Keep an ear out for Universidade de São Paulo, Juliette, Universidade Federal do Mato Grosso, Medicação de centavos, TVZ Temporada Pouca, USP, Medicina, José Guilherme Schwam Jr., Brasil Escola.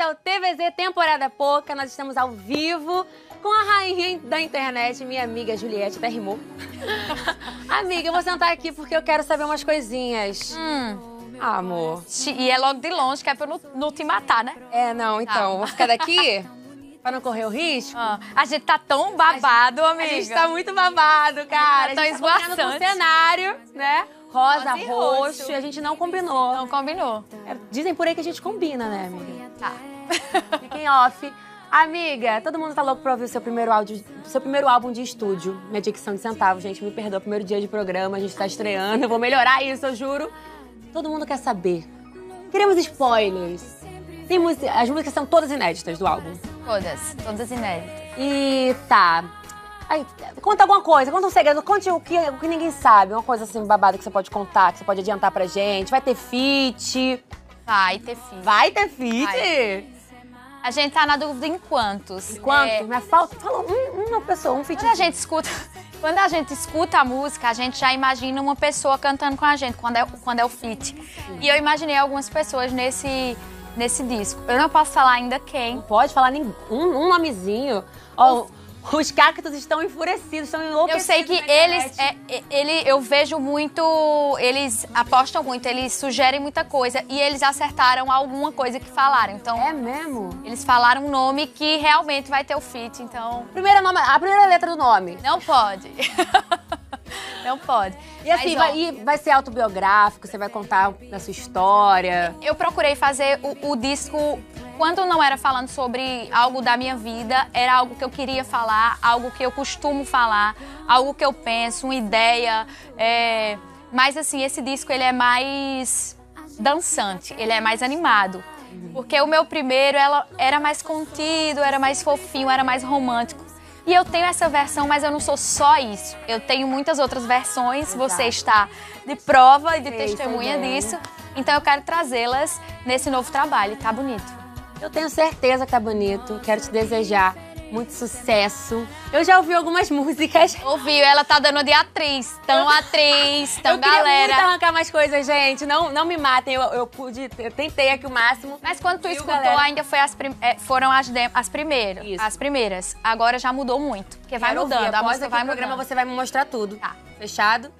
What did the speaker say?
Esse é o TVZ Temporada Pouca, nós estamos ao vivo com a rainha da internet, minha amiga Juliette, até rimou. Amiga, eu vou sentar aqui porque eu quero saber umas coisinhas. Ah, amor. E é logo de longe, que é pra eu não te matar, né? É, não, então, vou ficar daqui pra não correr o risco. A gente tá tão babado, amiga. A gente tá muito babado, cara. Tá esboçando com o cenário, né? Rosa, roxo, e a gente não combinou. Não combinou. É, dizem por aí que a gente combina, né, amiga? Tá. Fiquem off. Amiga, todo mundo tá louco pra ouvir o seu primeiro álbum de estúdio, Medicação de Centavos. Gente, me perdoa, primeiro dia de programa, a gente tá estreando. Eu vou melhorar isso, eu juro. Todo mundo quer saber. Queremos spoilers. As músicas são todas inéditas do álbum. Todas inéditas. E tá. Aí, conta alguma coisa, conta um segredo, conte o que ninguém sabe. Uma coisa assim, babada que você pode contar, que você pode adiantar pra gente. Vai ter feat? Vai ter feat. Vai ter feat? A gente tá na dúvida em quantos. Em quantos? Mas falou uma pessoa, um feat. Quando a gente escuta a música, a gente já imagina uma pessoa cantando com a gente, quando é o feat. E eu imaginei algumas pessoas nesse disco. Eu não posso falar ainda quem. Não pode falar um nomezinho. Os cactos estão enfurecidos, estão enlouquecidos. Eu sei que eu vejo muito, eles apostam muito, eles sugerem muita coisa e eles acertaram alguma coisa que falaram. Então, é mesmo? Eles falaram um nome que realmente vai ter o feat, então... A primeira letra do nome. Não pode. Não pode. E assim, vai ser autobiográfico, você vai contar a sua história. Eu procurei fazer o disco... Quando não era falando sobre algo da minha vida, era algo que eu queria falar, algo que eu costumo falar, algo que eu penso, uma ideia. Mas assim, esse disco ele é mais dançante, ele é mais animado. Porque o meu primeiro era mais contido, era mais fofinho, era mais romântico. E eu tenho essa versão, mas eu não sou só isso. Eu tenho muitas outras versões, você está de prova e de testemunha disso. Então eu quero trazê-las nesse novo trabalho, tá bonito. Eu tenho certeza que tá bonito. Quero te desejar muito sucesso. Eu já ouvi algumas músicas. Ouviu, ela tá dando de atriz. Tão galera. Eu queria muito arrancar mais coisas, gente. Não me matem, eu tentei aqui o máximo. Mas quando tu escutou, galera, ainda foram as primeiras. Isso. As primeiras. Agora já mudou muito, porque vai mudando. A música vai mudando. Programa você vai me mostrar tudo. Tá. Fechado?